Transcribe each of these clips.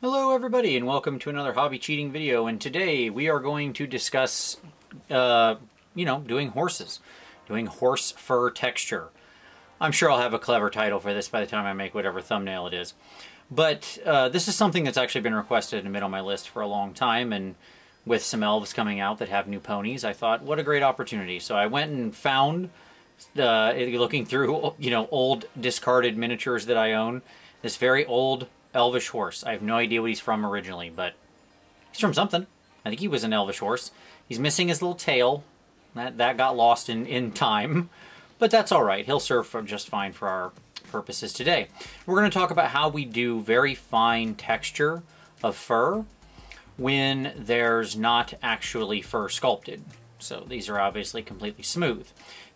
Hello everybody and welcome to another hobby cheating video, and today we are going to discuss doing horses, doing horse fur texture. I'm sure I'll have a clever title for this by the time I make whatever thumbnail it is, but this is something that's actually been requested and been on my list for a long time, and with some elves coming out that have new ponies, I thought what a great opportunity. So I went and found, looking through old discarded miniatures that I own, this very old elvish horse. I have no idea what he's from originally, but he's from something. I think he was an elvish horse. He's missing his little tail. That got lost in time, but that's all right. He'll serve just fine for our purposes today. We're going to talk about how we do very fine texture of fur when there's not actually fur sculpted. So these are obviously completely smooth.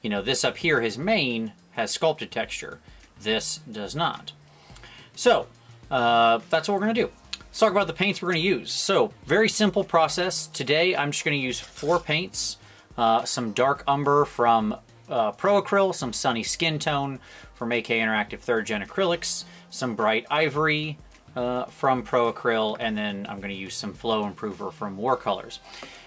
You know, this up here, his mane, has sculpted texture. This does not. So that's what we're gonna do. Let's talk about the paints we're gonna use. So very simple process. Today, I'm just gonna use 4 paints, some dark umber from Pro Acryl, some sunny skin tone from AK Interactive Third Gen Acrylics, some bright ivory from Pro Acryl, and then I'm gonna use some flow improver from War Colors.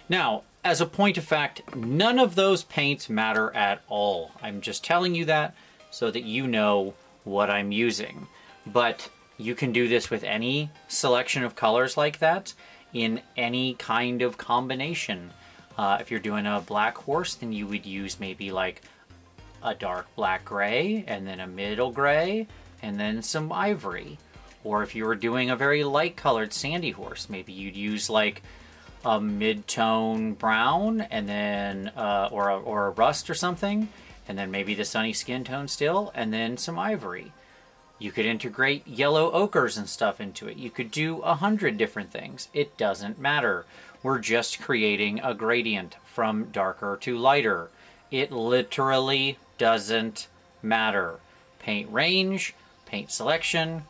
Now, as a point of fact, none of those paints matter at all. I'm just telling you that so that you know what I'm using. But you can do this with any selection of colors like that in any kind of combination. If you're doing a black horse, then you would use maybe like a dark black gray, and then a middle gray, and then some ivory. Or if you were doing a very light colored sandy horse, maybe you'd use like a mid-tone brown, and then or a rust or something, and then maybe the sunny skin tone still, and then some ivory. You could integrate yellow ochres and stuff into it. You could do 100 different things. It doesn't matter. We're just creating a gradient from darker to lighter. It literally doesn't matter. Paint range, paint selection,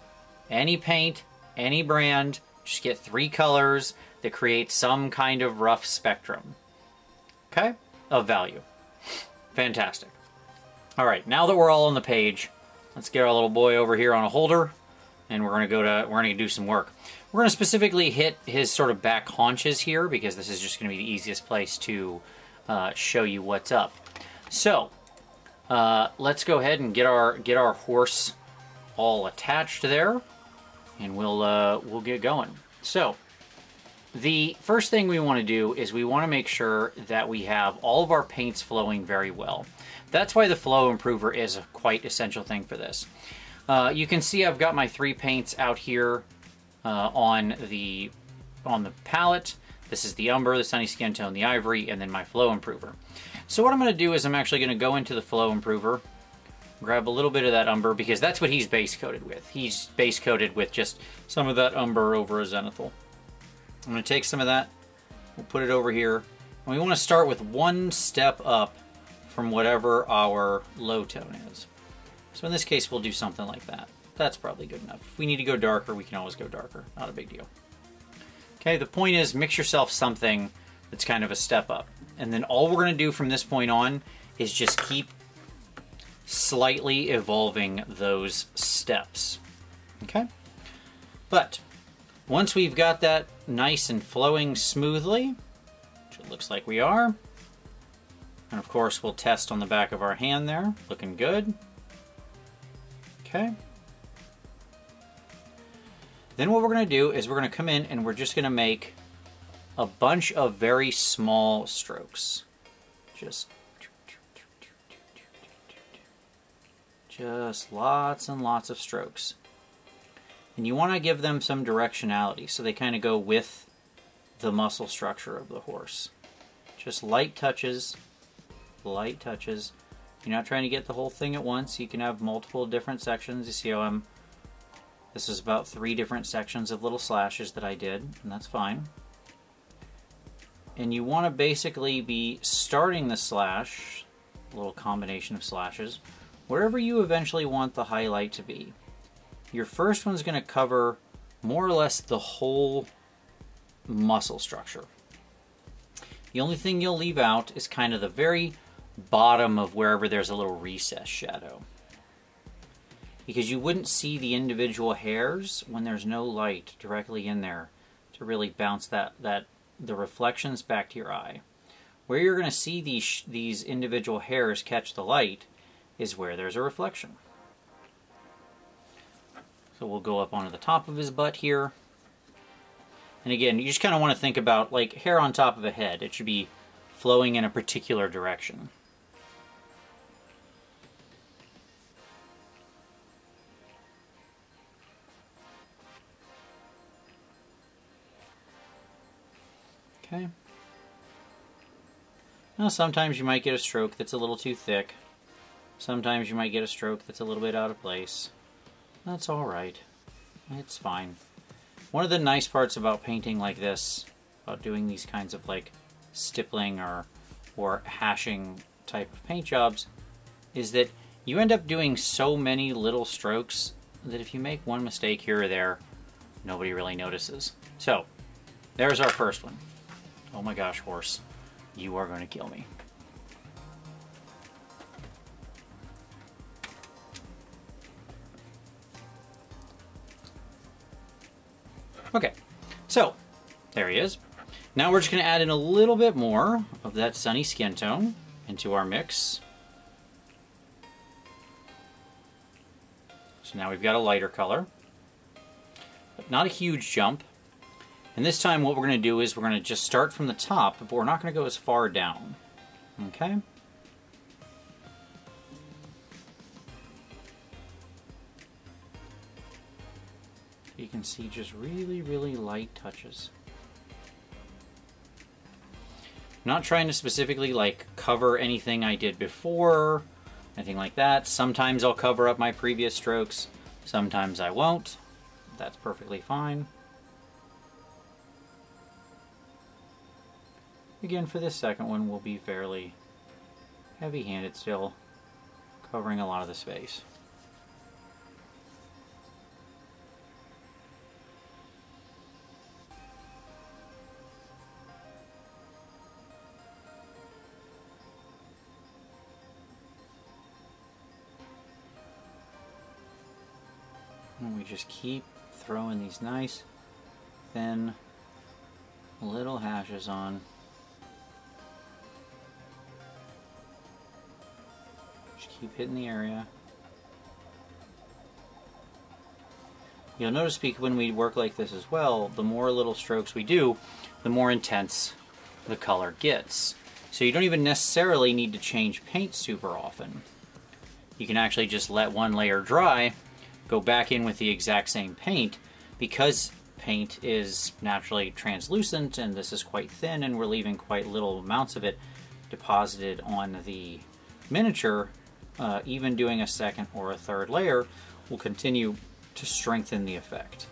any paint, any brand, just get 3 colors that create some kind of rough spectrum, okay, of value. Fantastic. All right, now that we're all on the page, let's get our little boy over here on a holder, and we're gonna do some work. We're gonna specifically hit his sort of back haunches here because this is just gonna be the easiest place to show you what's up. So let's go ahead and get our horse all attached there, and we'll get going. So the first thing we want to do is we want to make sure that we have all of our paints flowing very well. That's why the flow improver is a quite essential thing for this. You can see I've got my 3 paints out here on the palette. This is the umber, the sunny skin tone, the ivory, and then my flow improver. So what I'm going to do is I'm actually going to go into the flow improver, grab a little bit of that umber, because that's what he's base coated with. He's base coated with just some of that umber over a zenithal. I'm going to take some of that, we'll put it over here, and we want to start with 1 step up from whatever our low tone is. So in this case, we'll do something like that. That's probably good enough. If we need to go darker, we can always go darker. Not a big deal. Okay, the point is mix yourself something that's kind of a step up. And then all we're going to do from this point on is just keep slightly evolving those steps. Okay? But once we've got that nice and flowing smoothly, which it looks like we are, and of course we'll test on the back of our hand there, looking good. Okay. Then what we're going to do is we're going to come in and we're just going to make a bunch of very small strokes. Just lots and lots of strokes. And you want to give them some directionality, so they kind of go with the muscle structure of the horse. Just light touches, light touches. You're not trying to get the whole thing at once. You can have multiple different sections. You see how this is about 3 different sections of little slashes that I did, and that's fine. And you want to basically be starting the slash, a little combination of slashes, wherever you eventually want the highlight to be. Your first one's going to cover more or less the whole muscle structure. The only thing you'll leave out is kind of the very bottom of wherever there's a little recess shadow. because you wouldn't see the individual hairs when there's no light directly in there to really bounce the reflections back to your eye. Where you're going to see these individual hairs catch the light is where there's a reflection. So we'll go up onto the top of his butt here. And again, you just kind of want to think about like hair on top of a head. It should be flowing in a particular direction. Okay. Now sometimes you might get a stroke that's a little too thick. Sometimes you might get a stroke that's a little bit out of place. That's alright. It's fine. One of the nice parts about painting like this, about doing these kinds of like stippling or hashing type of paint jobs, is that you end up doing so many little strokes that if you make one mistake here or there, nobody really notices. So, there's our first one. Oh my gosh, horse, you are going to kill me. Okay, so there he is. Now we're just going to add in a little bit more of that sunny skin tone into our mix. So now we've got a lighter color, but not a huge jump. And this time what we're going to do is we're going to just start from the top, but we're not going to go as far down. Okay? You can see just really, really light touches. I'm not trying to specifically like cover anything I did before, anything like that. Sometimes I'll cover up my previous strokes, sometimes I won't. That's perfectly fine. Again, for this second one, we'll be fairly heavy-handed still, covering a lot of the space. And we just keep throwing these nice, thin, little hashes on. Keep hitting the area. You'll notice when we work like this as well, the more little strokes we do, the more intense the color gets. So you don't even necessarily need to change paint super often. You can actually just let one layer dry, go back in with the exact same paint, because paint is naturally translucent and this is quite thin and we're leaving quite little amounts of it deposited on the miniature. Even doing a second or a third layer will continue to strengthen the effect.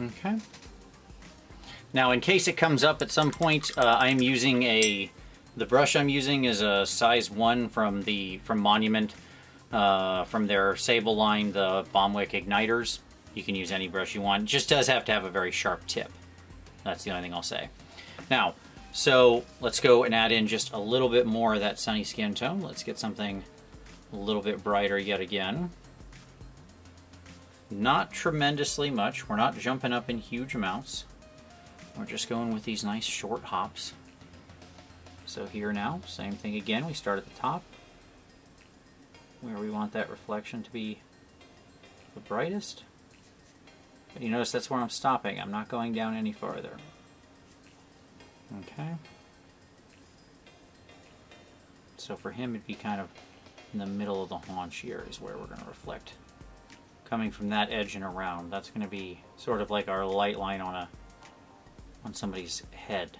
Okay. Now, in case it comes up at some point, I'm using the brush I'm using is a size 1 from Monument, from their Sable line, the Bomwick Igniters. You can use any brush you want. It just does have to have a very sharp tip. That's the only thing I'll say. Now, so let's go and add in just a little bit more of that sunny skin tone. Let's get something a little bit brighter yet again. Not tremendously much. We're not jumping up in huge amounts. We're just going with these nice short hops. So here now, same thing again, we start at the top, where we want that reflection to be the brightest. But you notice that's where I'm stopping, I'm not going down any farther. Okay. So for him it'd be kind of in the middle of the haunch here is where we're going to reflect. Coming from that edge and around, that's going to be sort of like our light line on somebody's head.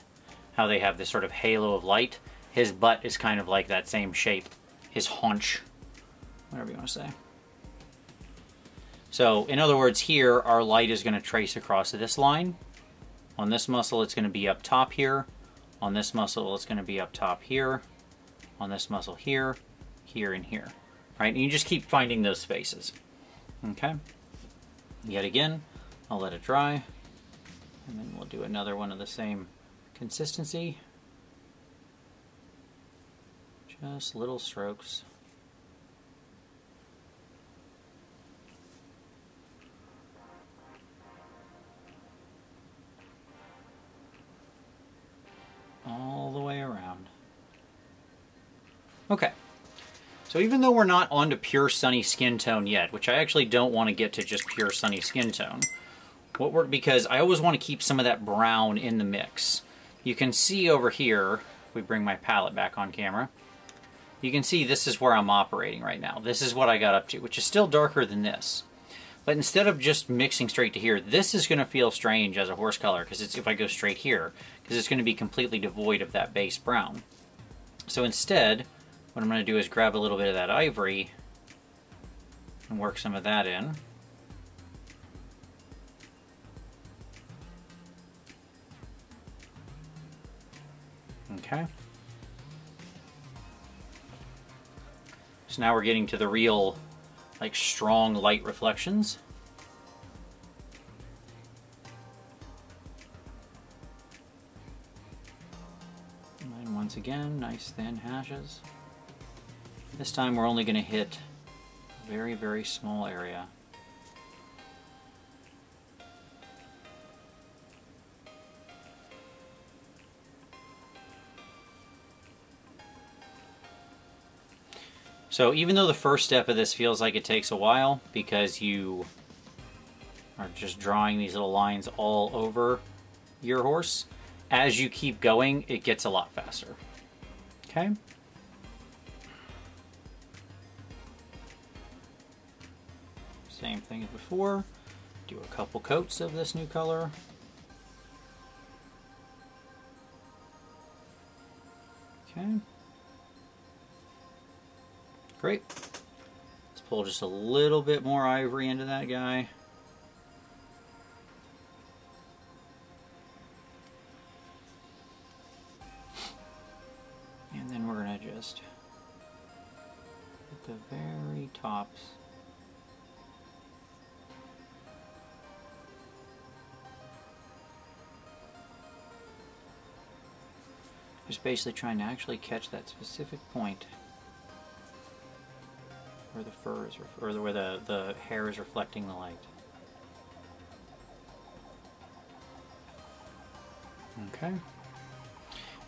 How they have this sort of halo of light. His butt is kind of like that same shape. His haunch, whatever you want to say. So in other words here, our light is going to trace across this line. On this muscle, it's going to be up top here. On this muscle, it's going to be up top here. On this muscle here, here, and here. right? And you just keep finding those spaces, okay? Yet again, I'll let it dry, and then we'll do another one of the same consistency. Just little strokes. All the way around. Okay, so even though we're not onto pure sunny skin tone yet, which I actually don't want to get to just pure sunny skin tone, what we're, because I always want to keep some of that brown in the mix. You can see over here, if we bring my palette back on camera, you can see this is where I'm operating right now. This is what I got up to, which is still darker than this. But instead of just mixing straight to here, this is going to feel strange as a horse color, because it's, if I go straight here, because it's going to be completely devoid of that base brown. So instead, what I'm going to do is grab a little bit of that ivory and work some of that in. Okay. So now we're getting to the real, like, strong light reflections. And then once again, nice thin hashes. This time we're only going to hit a very, very small area. So even though the first step of this feels like it takes a while, because you are just drawing these little lines all over your horse, as you keep going, it gets a lot faster. Okay? Same thing as before. Do a couple coats of this new color. Okay. Great. Let's pull just a little bit more ivory into that guy. And then we're going to just hit the very tops. Just basically trying to actually catch that specific point. Where the fur is, or where the hair is reflecting the light. Okay.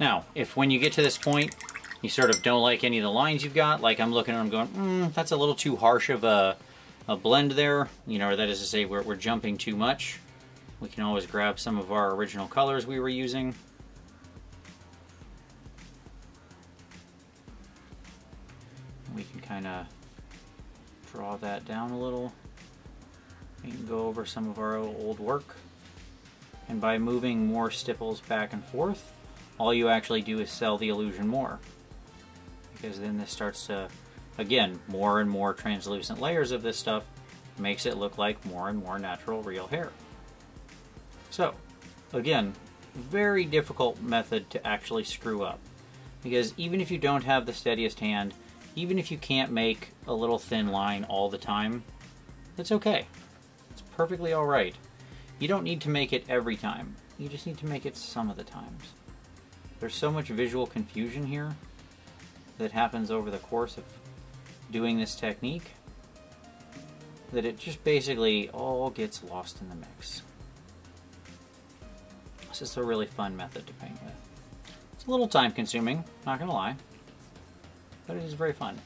Now, if when you get to this point, you sort of don't like any of the lines you've got, like I'm looking at them going, that's a little too harsh of a blend there, you know, or that is to say we're jumping too much, we can always grab some of our original colors we were using. We can kind of draw that down a little. We can go over some of our old work. And by moving more stipples back and forth, all you actually do is sell the illusion more. Because then this starts to, again, more and more translucent layers of this stuff makes it look like more and more natural, real hair. So, again, very difficult method to actually screw up. Because even if you don't have the steadiest hand, even if you can't make a little thin line all the time, it's okay. It's perfectly all right. You don't need to make it every time. You just need to make it some of the times. There's so much visual confusion here that happens over the course of doing this technique that it just basically all gets lost in the mix. This is a really fun method to paint with. It's a little time consuming, not gonna lie. But it is very fun.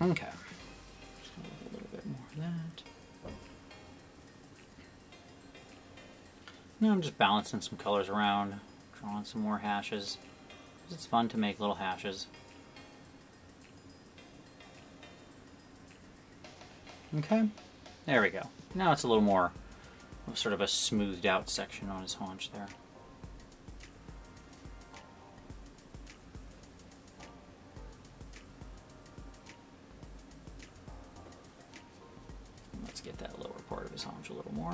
Okay. Just gonna look a little bit more of that. Now I'm just balancing some colors around, drawing some more hashes. It's fun to make little hashes. Okay. There we go. Now it's a little more sort of a smoothed out section on his haunch there. Get that lower part of his haunch a little more.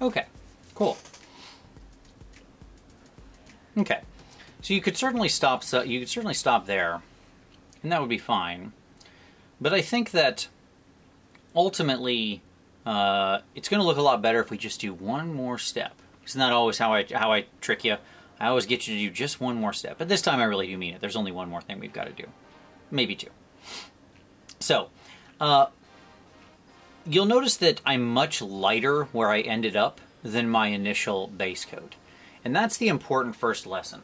Okay, cool. Okay, so you could certainly stop. So you could certainly stop there, and that would be fine. But I think that ultimately, it's going to look a lot better if we just do one more step. Isn't that always how I trick you? I always get you to do just one more step, but this time I really do mean it. There's only one more thing we've got to do, maybe two. So, you'll notice that I'm much lighter where I ended up than my initial base coat. And that's the important first lesson.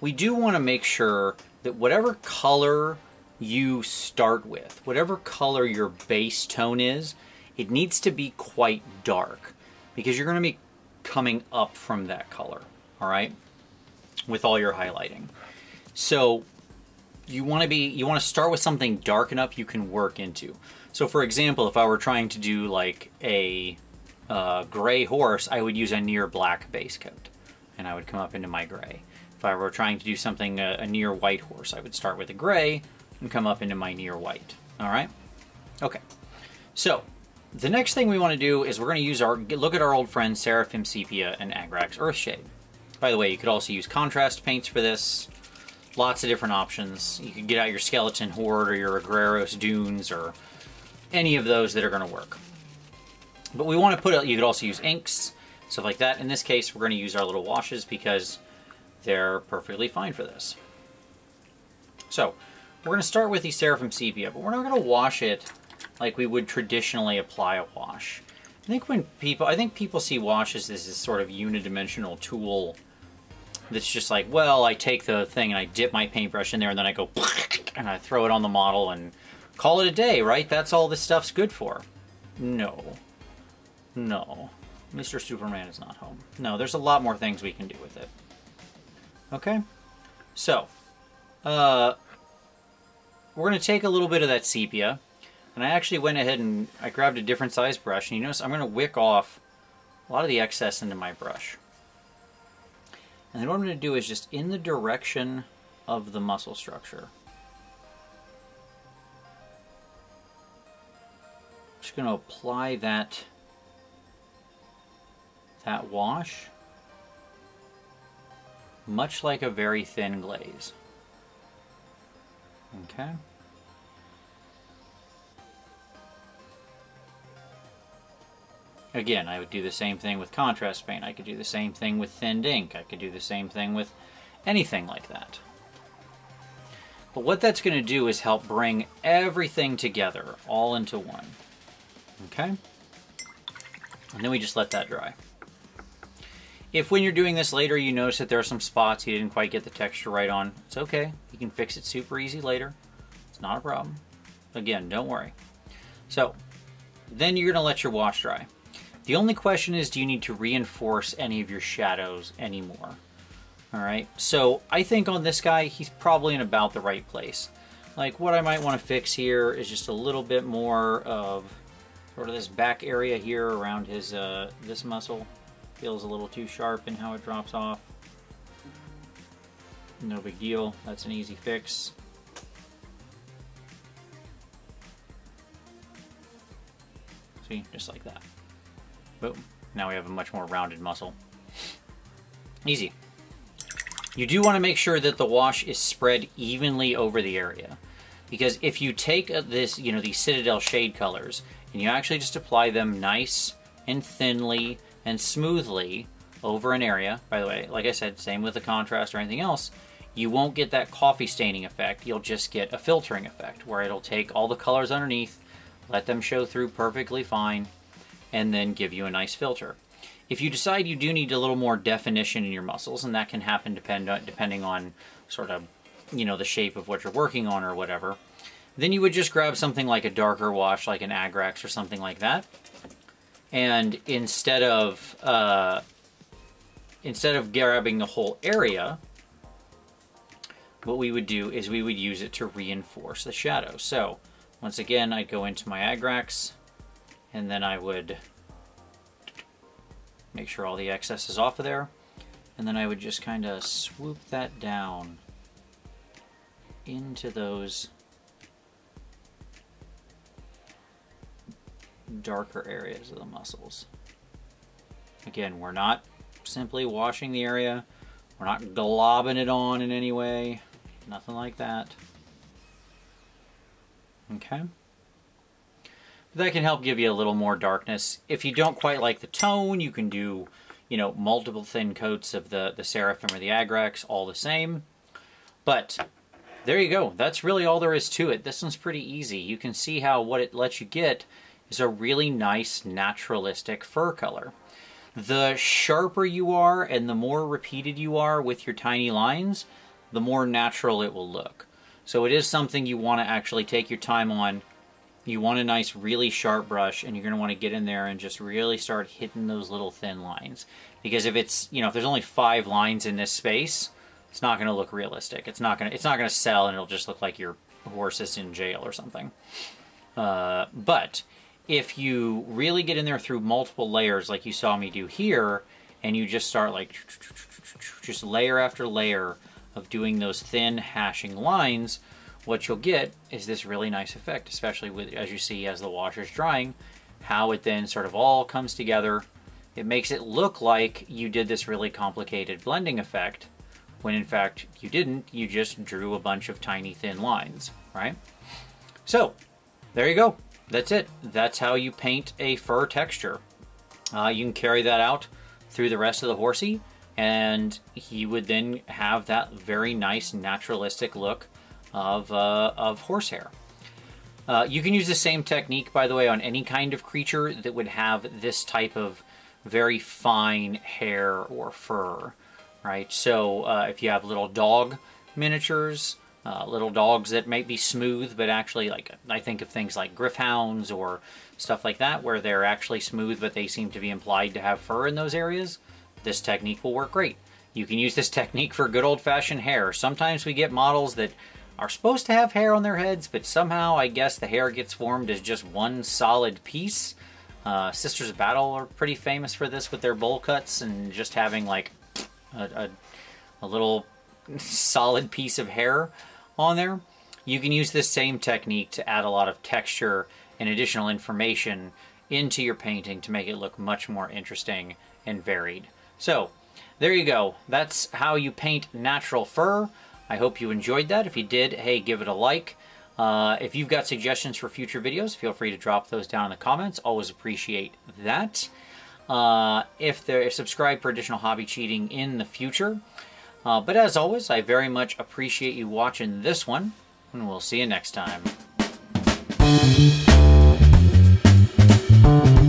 We do want to make sure that whatever color you start with, whatever color your base tone is, it needs to be quite dark because you're going to be coming up from that color, all right, with all your highlighting. So you want to start with something dark enough you can work into. So for example, if I were trying to do like a gray horse, I would use a near black base coat and I would come up into my gray. If I were trying to do something, a near white horse, I would start with a gray and come up into my near white. All right. Okay. So the next thing we want to do is we're going to use look at our old friends, Seraphim Sepia and Agrax Earthshade. By the way, you could also use contrast paints for this. Lots of different options. You can get out your Skeleton Horde or your Agraxos Dunes or any of those that are going to work. But we want to put out, you could also use inks, stuff like that. In this case, we're going to use our little washes because they're perfectly fine for this. So we're going to start with the Seraphim Sepia, but we're not going to wash it like we would traditionally apply a wash. I think people see washes as this sort of unidimensional tool that's just like, well, I take the thing and I dip my paintbrush in there and then I go and I throw it on the model and call it a day, right? That's all this stuff's good for. No. No. Mr. Superman is not home. No, there's a lot more things we can do with it. Okay? So, we're going to take a little bit of that sepia, and I actually went ahead and I grabbed a different size brush, and you notice I'm going to wick off a lot of the excess into my brush. And then what I'm going to do is just in the direction of the muscle structure. I'm just going to apply that wash, much like a very thin glaze. Okay. Again, I would do the same thing with contrast paint. I could do the same thing with thinned ink. I could do the same thing with anything like that. But what that's going to do is help bring everything together, all into one. Okay? And then we just let that dry. If when you're doing this later, you notice that there are some spots you didn't quite get the texture right on, it's okay. You can fix it super easy later. It's not a problem. Again, don't worry. So, then you're going to let your wash dry. The only question is, do you need to reinforce any of your shadows anymore? All right, so I think on this guy, he's probably in about the right place. Like what I might want to fix here is just a little bit more of sort of this back area here around his, this muscle. Feels a little too sharp in how it drops off. No big deal, that's an easy fix. See, just like that. Boom. Now we have a much more rounded muscle. Easy. You do want to make sure that the wash is spread evenly over the area. Because if you take this, you know, these Citadel shade colors, and you actually just apply them nice and thinly and smoothly over an area, by the way, like I said, same with the contrast or anything else, you won't get that coffee staining effect. You'll just get a filtering effect where it'll take all the colors underneath, let them show through perfectly fine, and then give you a nice filter. If you decide you do need a little more definition in your muscles, and that can happen depending on sort of, you know, the shape of what you're working on or whatever, then you would just grab something like a darker wash, like an Agrax or something like that, and instead of grabbing the whole area, what we would do is we would use it to reinforce the shadow. So once again, I'd go into my Agrax, and then I would make sure all the excess is off of there, and then I would just kind of swoop that down into those darker areas of the muscles. Again, we're not simply washing the area. We're not globbing it on in any way. Nothing like that. Okay. But that can help give you a little more darkness. If you don't quite like the tone, you can do, you know, multiple thin coats of the Seraphim or the Agrax all the same. But there you go. That's really all there is to it. This one's pretty easy. You can see how what it lets you get is a really nice naturalistic fur color. The sharper you are and the more repeated you are with your tiny lines, the more natural it will look. So it is something you want to actually take your time on. You want a nice, really sharp brush, and you're going to want to get in there and just really start hitting those little thin lines. Because if it's, you know, if there's only 5 lines in this space, it's not going to look realistic. It's not going to sell, and it'll just look like your horse is in jail or something. But if you really get in there through multiple layers, like you saw me do here, and you just start like just layer after layer of doing those thin hashing lines, what you'll get is this really nice effect, especially with, as you see, as the washer's drying, how it then sort of all comes together. It makes it look like you did this really complicated blending effect, when in fact you didn't. You just drew a bunch of tiny thin lines, right? So there you go. That's it. That's how you paint a fur texture. You can carry that out through the rest of the horsey, and he would then have that very nice naturalistic look of horsehair. You can use the same technique, by the way, on any kind of creature that would have this type of very fine hair or fur, right? So if you have little dog miniatures, little dogs that might be smooth, but actually, like, I think of things like Griffhounds or stuff like that, where they're actually smooth, but they seem to be implied to have fur in those areas, this technique will work great. You can use this technique for good old-fashioned hair. Sometimes we get models that are supposed to have hair on their heads, but somehow I guess the hair gets formed as just one solid piece. Sisters of Battle are pretty famous for this with their bowl cuts and just having like a little solid piece of hair on there. You can use this same technique to add a lot of texture and additional information into your painting to make it look much more interesting and varied. So there you go. That's how you paint natural fur. I hope you enjoyed that. If you did, hey, give it a like. If you've got suggestions for future videos, feel free to drop those down in the comments. Always appreciate that. Subscribe for additional hobby cheating in the future. But as always, I very much appreciate you watching this one, and we'll see you next time.